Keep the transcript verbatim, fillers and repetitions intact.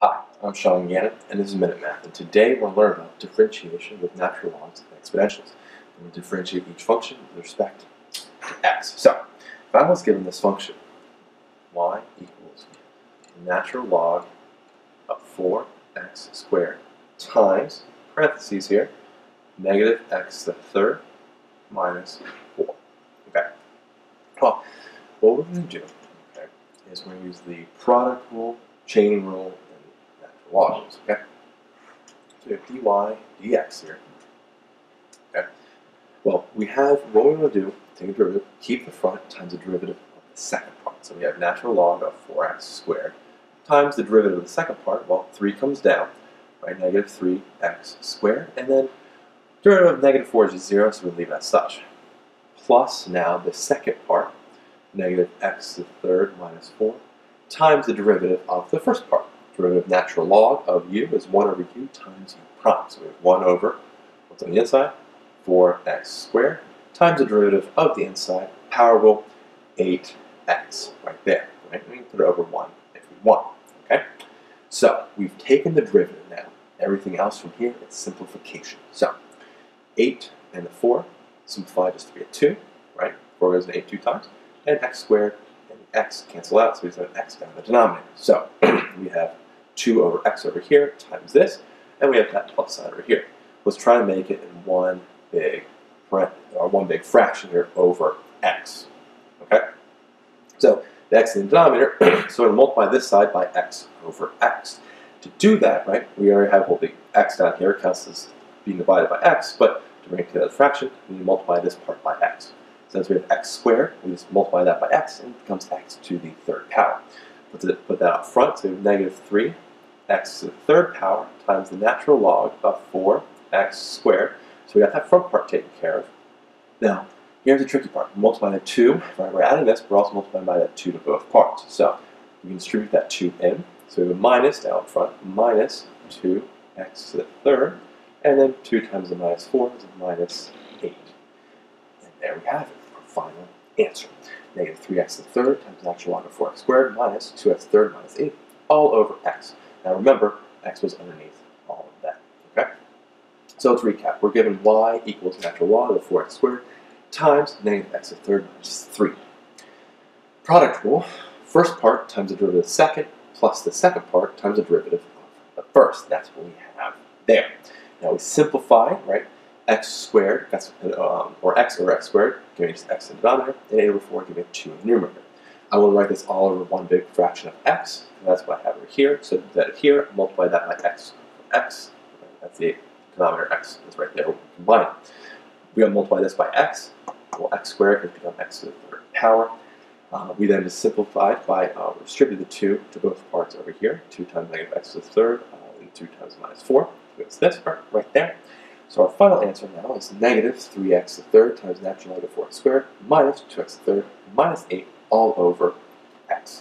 Hi, I'm Sean Yannett, and this is Minute Math, and today we'll learn about differentiation with natural logs and exponentials. We'll differentiate each function with respect to x. So, if I was given this function, y equals natural log of four x squared times, parentheses here, negative x to the third minus four. Okay. Well, what we're going to do okay, is we're going to use the product rule, chain rule, logs, okay? So we have dy dx here, okay? Well, we have, what we're going to do, take a derivative, keep the front times the derivative of the second part. So we have natural log of four x squared times the derivative of the second part, well, three comes down, right? Negative three x squared, and then derivative of negative four is just zero, so we leave it as such. Plus, now, the second part, negative x to the third minus four, times the derivative of the first part. Derivative of natural log of u is one over u times u prime. So we have one over, what's on the inside? four x squared times the derivative of the inside, power rule, eight x, right there. Right? We can put it over one if we want, okay? So we've taken the derivative now. Everything else from here is simplification. So eight and the four simplify just to be a two, right? four goes to eight two times, and x squared and x cancel out, so we just have an x down in the denominator. So we have two over x over here times this, and we have that plus side over here. Let's try to make it in one big or one big fraction here over x. Okay? So the x in the denominator, so we're going to multiply this side by x over x. To do that, right, we already have well, the x down here counts as being divided by x, but to bring it to the fraction, we need to multiply this part by x. Since we have x squared, we just multiply that by x, and it becomes x to the third power. Let's put that up front, so we have negative three x to the third power times the natural log of four x squared. So we got that front part taken care of. Now, here's the tricky part. We multiply the two, right? We're adding this, we're also multiplying by that two to both parts. So we can distribute that two in. So we have a minus down front, minus two x to the third, and then two times the minus four is a minus eight. And there we have it, our final answer. Negative three x to the third times natural log of four x squared minus two x to the third minus eight, all over x. Now remember, x was underneath all of that, okay? So let's recap. We're given y equals natural log of four x squared times negative x to the third minus three. Product rule, first part times the derivative of the second plus the second part times the derivative of the first. That's what we have there. Now we simplify, right? X squared, that's, um, or x over x squared, giving just x in the denominator, and eight over four, giving two in the numerator. I want to write this all over one big fraction of x, and that's what I have over here. So that here, multiply that by x over x. That's the denominator x, that's right there, we'll combine it. We gotta multiply this by x, well, x squared can become x to the third power. Uh, we then just simplified by, uh, distribute the two to both parts over here, two times negative x to the third, uh, and two times minus four, so it's this part right there. So our final answer now is negative three x to the third times natural log of four x squared minus two x to the third minus eight all over x.